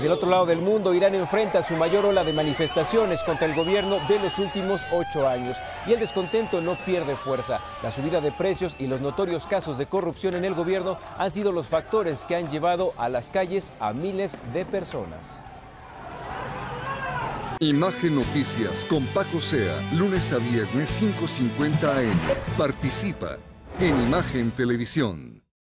Y del otro lado del mundo, Irán enfrenta su mayor ola de manifestaciones contra el gobierno de los últimos 8 años. Y el descontento no pierde fuerza. La subida de precios y los notorios casos de corrupción en el gobierno han sido los factores que han llevado a las calles a miles de personas. Imagen Noticias con Paco Zea, lunes a viernes 5:50 AM. Participa en Imagen Televisión.